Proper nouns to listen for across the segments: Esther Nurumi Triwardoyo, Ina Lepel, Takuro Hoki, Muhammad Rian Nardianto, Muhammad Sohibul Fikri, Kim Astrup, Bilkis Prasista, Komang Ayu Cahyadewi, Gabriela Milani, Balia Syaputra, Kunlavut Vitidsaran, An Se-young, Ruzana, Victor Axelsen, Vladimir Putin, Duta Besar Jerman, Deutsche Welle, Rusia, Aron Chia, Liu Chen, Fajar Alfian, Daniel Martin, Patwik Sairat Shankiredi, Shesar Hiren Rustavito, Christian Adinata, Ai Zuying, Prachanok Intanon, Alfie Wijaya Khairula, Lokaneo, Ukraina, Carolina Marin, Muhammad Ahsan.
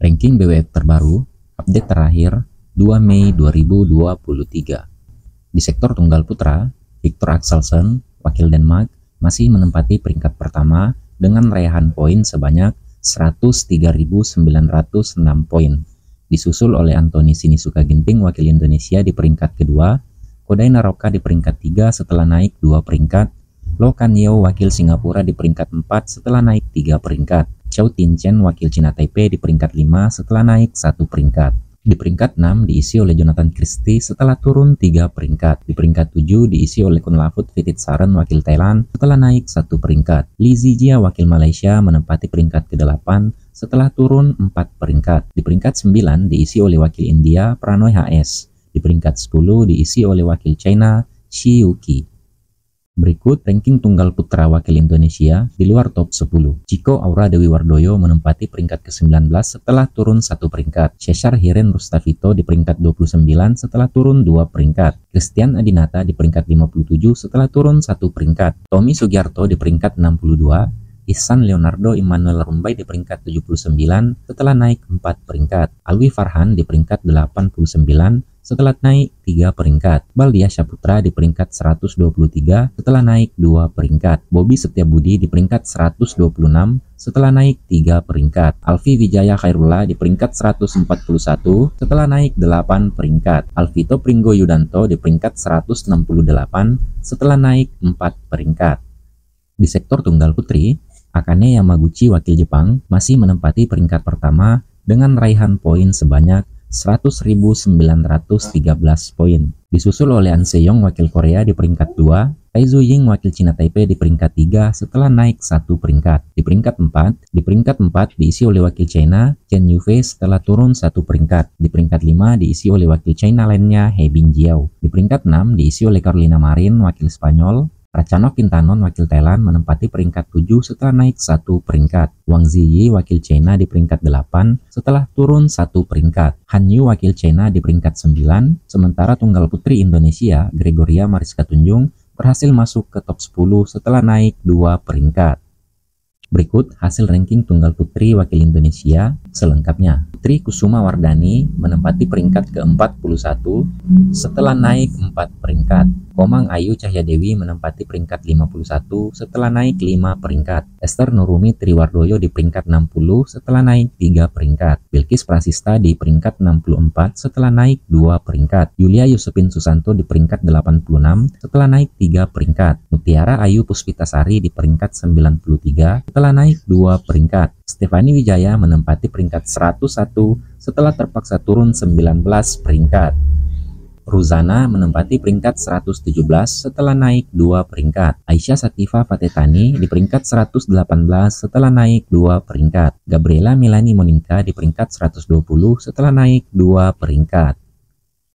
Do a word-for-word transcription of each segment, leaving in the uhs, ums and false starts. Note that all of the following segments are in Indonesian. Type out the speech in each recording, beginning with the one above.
Ranking B W F terbaru, update terakhir dua Mei dua ribu dua puluh tiga. Di sektor tunggal putra, Victor Axelsen, wakil Denmark, masih menempati peringkat pertama dengan raihan poin sebanyak seratus tiga ribu sembilan ratus enam poin. Disusul oleh Anthony Sinisuka Ginting wakil Indonesia di peringkat kedua, Kodai Naroka di peringkat tiga setelah naik dua peringkat, Lokaneo wakil Singapura di peringkat empat setelah naik tiga peringkat, Chou Tien Chen wakil Cina Taipei di peringkat lima setelah naik satu peringkat. Di peringkat enam diisi oleh Jonathan Christie setelah turun tiga peringkat. Di peringkat tujuh diisi oleh Kunlavut Vitidsaran wakil Thailand setelah naik satu peringkat. Li Zijia wakil Malaysia menempati peringkat kedelapan setelah turun empat peringkat. Di peringkat sembilan diisi oleh wakil India Pranoy H S. Di peringkat sepuluh diisi oleh wakil China Shi Yuqi. Berikut ranking tunggal putra wakil Indonesia di luar top sepuluh. Chico Aura Dewi Wardoyo menempati peringkat ke-sembilan belas setelah turun satu peringkat. Shesar Hiren Rustavito di peringkat dua puluh sembilan setelah turun dua peringkat. Christian Adinata di peringkat lima puluh tujuh setelah turun satu peringkat. Tommy Sugiarto di peringkat enam puluh dua. Ihsan Leonardo Immanuel Rumbai di peringkat tujuh puluh sembilan setelah naik empat peringkat. Alwi Farhan di peringkat delapan puluh sembilan setelah naik tiga peringkat. Balia Syaputra di peringkat seratus dua puluh tiga setelah naik dua peringkat. Bobi Setia Budi di peringkat seratus dua puluh enam setelah naik tiga peringkat. Alfie Wijaya Khairula di peringkat seratus empat puluh satu setelah naik delapan peringkat. Alfito Pringgo Yudanto di peringkat seratus enam puluh delapan setelah naik empat peringkat. Di sektor tunggal putri, Akane Yamaguchi wakil Jepang masih menempati peringkat pertama dengan raihan poin sebanyak seratus ribu sembilan ratus tiga belas poin. Disusul oleh An Se-young wakil Korea di peringkat dua, Ai Zuying wakil Cina Taipei di peringkat tiga setelah naik satu peringkat. Di peringkat empat, di peringkat empat diisi oleh wakil China Chen Yufei setelah turun satu peringkat. Di peringkat lima diisi oleh wakil China lainnya Hebin Jiao. Di peringkat enam diisi oleh Carolina Marin wakil Spanyol. Prachanok Intanon wakil Thailand menempati peringkat tujuh setelah naik satu peringkat. Wang Ziyi wakil China di peringkat delapan setelah turun satu peringkat. Hanyu wakil China di peringkat sembilan, sementara tunggal putri Indonesia Gregoria Mariska Tunjung berhasil masuk ke top sepuluh setelah naik dua peringkat. Berikut hasil ranking tunggal putri wakil Indonesia selengkapnya. Tri Kusuma Wardani menempati peringkat ke-empat puluh satu setelah naik empat peringkat. Komang Ayu Cahyadewi menempati peringkat lima puluh satu setelah naik lima peringkat. Esther Nurumi Triwardoyo di peringkat enam puluh setelah naik tiga peringkat. Bilkis Prasista di peringkat enam puluh empat setelah naik dua peringkat. Yulia Yusupin Susanto di peringkat delapan puluh enam setelah naik tiga peringkat. Mutiara Ayu Puspitasari di peringkat sembilan puluh tiga setelah naik dua peringkat. Stefani Wijaya menempati peringkat seratus satu setelah terpaksa turun sembilan belas peringkat. Ruzana menempati peringkat seratus tujuh belas setelah naik dua peringkat. Aisyah Sativa Fatetani di peringkat seratus delapan belas setelah naik dua peringkat. Gabriela Milani Monika di peringkat seratus dua puluh setelah naik dua peringkat.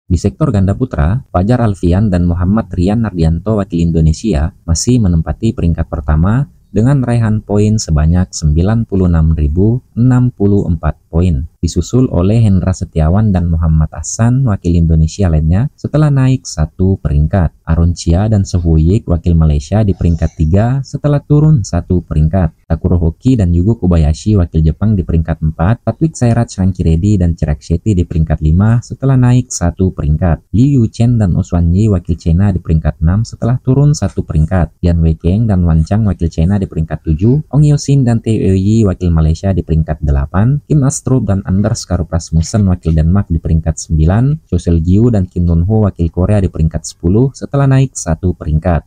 Di sektor ganda putra, Fajar Alfian dan Muhammad Rian Nardianto wakil Indonesia masih menempati peringkat pertama dengan raihan poin sebanyak sembilan puluh enam ribu enam puluh empat poin, disusul oleh Hendra Setiawan dan Muhammad Ahsan wakil Indonesia lainnya setelah naik satu peringkat. Aron Chia dan Sehuyik wakil Malaysia di peringkat tiga setelah turun satu peringkat. Takuro Hoki dan Yugo Kobayashi wakil Jepang di peringkat empat, Patwik Sairat Shankiredi dan Chirag Shetty di peringkat lima setelah naik satu peringkat. Liu Chen dan Oswan Yi wakil China di peringkat enam setelah turun satu peringkat. Yan Wei Keng dan Wan Chang wakil China di di peringkat tujuh, Ong Yosin dan Teo Yi wakil Malaysia di peringkat delapan, Kim Astrup dan Anders Skarup Rasmussen wakil Denmark di peringkat sembilan, Chosel Gyu dan Kim Nun Ho wakil Korea di peringkat sepuluh setelah naik satu peringkat.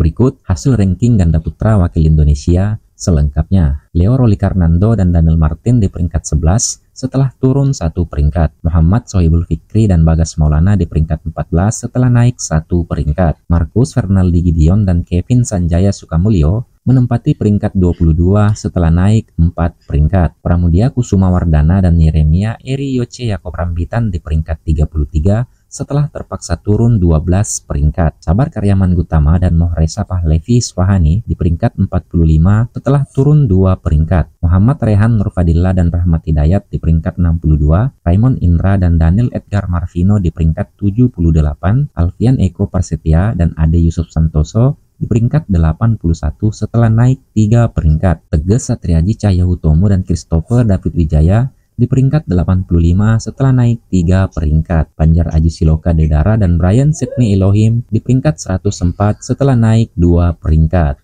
Berikut hasil ranking ganda putra wakil Indonesia selengkapnya. Leo Rolikarnando dan Daniel Martin di peringkat sebelas setelah turun satu peringkat. Muhammad Sohibul Fikri dan Bagas Maulana di peringkat empat belas setelah naik satu peringkat. Marcus Fernaldi Gideon dan Kevin Sanjaya Sukamulyo menempati peringkat dua puluh dua setelah naik empat peringkat. Pramudia Kusuma Wardana dan Yeremia Eri Yoce Yakob Rambitan di peringkat tiga puluh tiga setelah terpaksa turun dua belas peringkat. Sabar Karyaman Gutama dan Mohresa Pahlevi Swahani di peringkat empat puluh lima setelah turun dua peringkat. Muhammad Rehan Nurfadillah dan Rahmat Hidayat di peringkat enam puluh dua, Raymond Indra dan Daniel Edgar Marvino di peringkat tujuh puluh delapan, Alfian Eko Parsetia dan Ade Yusuf Santoso di peringkat delapan puluh satu setelah naik tiga peringkat. Teguh Satriaji Cahyahutomo dan Christopher David Wijaya di peringkat delapan puluh lima setelah naik tiga peringkat. Banjar Aji Siloka Dedara dan Brian Sidney Elohim di peringkat seratus empat setelah naik dua peringkat.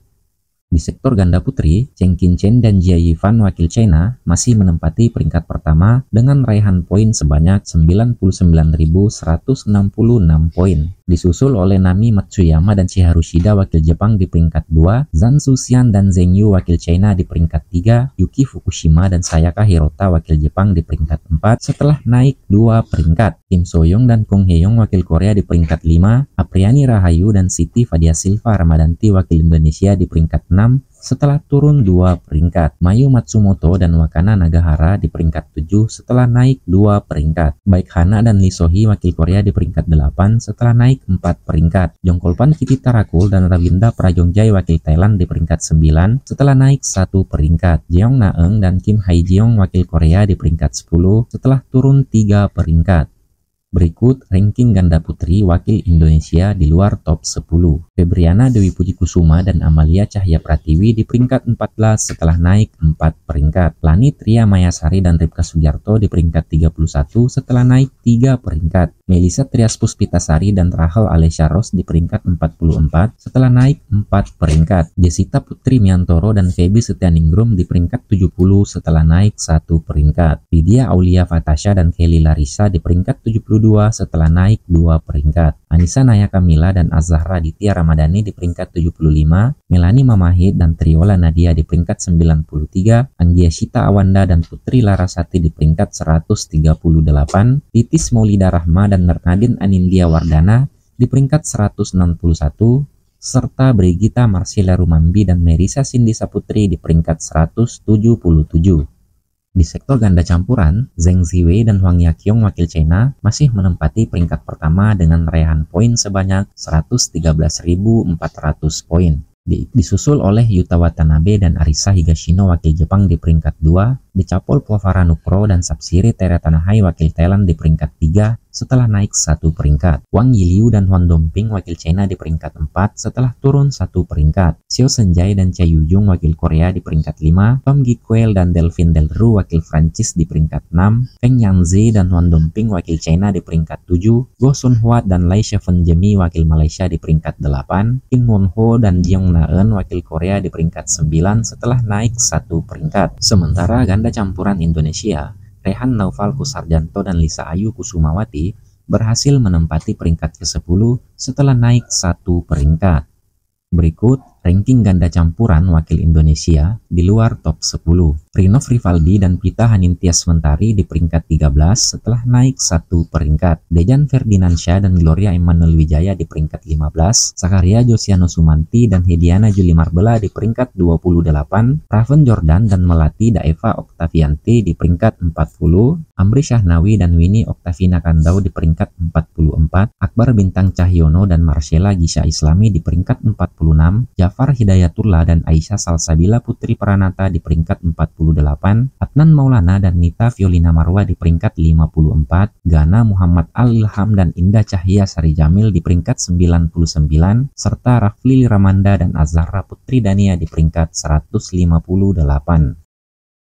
Di sektor ganda putri, Cheng Qingchen dan Jia Yifan wakil China masih menempati peringkat pertama dengan raihan poin sebanyak sembilan puluh sembilan ribu seratus enam puluh enam poin. Disusul oleh Nami Matsuyama dan Chiharu Shida wakil Jepang di peringkat dua, Zhang Xuxian dan Zheng Yu wakil China di peringkat tiga, Yuki Fukushima dan Sayaka Hirota wakil Jepang di peringkat empat setelah naik dua peringkat. Kim So-young dan Kong Hye-yong wakil Korea di peringkat lima, Apriani Rahayu dan Siti Fadia Silva Ramadanti wakil Indonesia di peringkat enam setelah turun dua peringkat. Mayu Matsumoto dan Wakana Nagahara di peringkat tujuh setelah naik dua peringkat. Baik Hana dan Lee So-hee wakil Korea di peringkat delapan setelah naik empat peringkat. Jongkolpan Kitty Tarakul dan Ravinda Prajongjai wakil Thailand di peringkat sembilan setelah naik satu peringkat. Jeong Na-eung dan Kim Hai-jeong wakil Korea di peringkat sepuluh setelah turun tiga peringkat. Berikut ranking ganda putri wakil Indonesia di luar top sepuluh. Febriana Dewi Puji Kusuma dan Amalia Cahya Pratiwi di peringkat empat belas setelah naik empat peringkat. Lani Tria Mayasari dan Ripka Sugiarto di peringkat tiga puluh satu setelah naik tiga peringkat. Melisa Trias Puspitasari dan Rahel Alesya Ros di peringkat empat puluh empat setelah naik empat peringkat. Desita Putri Miantoro dan Feby Setianingrum di peringkat tujuh puluh setelah naik satu peringkat. Lydia Aulia Fatasha dan Kelly Larissa di peringkat tujuh puluh dua setelah naik dua peringkat. Anissa Naya Kamila dan Azahra Ditya Ramadhani di peringkat tujuh puluh lima, Melani Mamahit dan Triola Nadia di peringkat sembilan puluh tiga, Anggia Shita Awanda dan Putri Larasati di peringkat seratus tiga puluh delapan, Titis Maulida Rahma dan Nernadin Anindya Wardana di peringkat seratus enam puluh satu, serta Brigita Marsila Rumambi dan Merisa Cindy Saputri di peringkat seratus tujuh puluh tujuh. Di sektor ganda campuran, Zheng Ziwei dan Huang Yaqiong wakil China masih menempati peringkat pertama dengan raihan poin sebanyak seratus tiga belas ribu empat ratus poin. Disusul oleh Yuta Watanabe dan Arisa Higashino wakil Jepang di peringkat dua, Dechapol Povara Nukro dan Sapsiri Tere Tanahai wakil Thailand di peringkat tiga setelah naik satu peringkat. Wang Yiliu dan Hwan Dongping wakil China di peringkat empat setelah turun satu peringkat. Seo Senjai dan Cha Yujung wakil Korea di peringkat lima, Tom Gikwel dan Delvin Delru wakil Prancis di peringkat enam, Feng Yangzi dan Hwan Dongping wakil China di peringkat tujuh, Goh Sun Huat dan Lai Sheven Jemi wakil Malaysia di peringkat delapan, Kim Won Ho dan Jeong Na-eun wakil Korea di peringkat sembilan setelah naik satu peringkat. Sementara ganda campuran Indonesia, Rehan Naufal Kusarjanto dan Lisa Ayu Kusumawati berhasil menempati peringkat ke sepuluh setelah naik satu peringkat. Berikut ranking ganda campuran wakil Indonesia di luar top sepuluh. Prinov Rivaldi dan Pita Hanintya Mentari di peringkat tiga belas setelah naik satu peringkat. Dejan Ferdinansyah dan Gloria Immanuel Wijaya di peringkat lima belas. Sakaria Josiano Sumanti dan Hediana Juli Marbella di peringkat dua puluh delapan. Raven Jordan dan Melati Daeva Oktavianti di peringkat empat puluh. Amri Syahnawi dan Winnie Oktavina Kandau di peringkat empat puluh empat. Akbar Bintang Cahyono dan Marcella Gisha Islami di peringkat empat puluh enam. Jafar Far Hidayatullah dan Aisyah Salsabila Putri Pranata di peringkat empat puluh delapan, Adnan Maulana dan Nita Violina Marwa di peringkat lima puluh empat, Gana Muhammad Al-Ilham dan Indah Cahya Sari Jamil di peringkat sembilan puluh sembilan, serta Rafli Ramanda dan Azhara Putri Dania di peringkat seratus lima puluh delapan.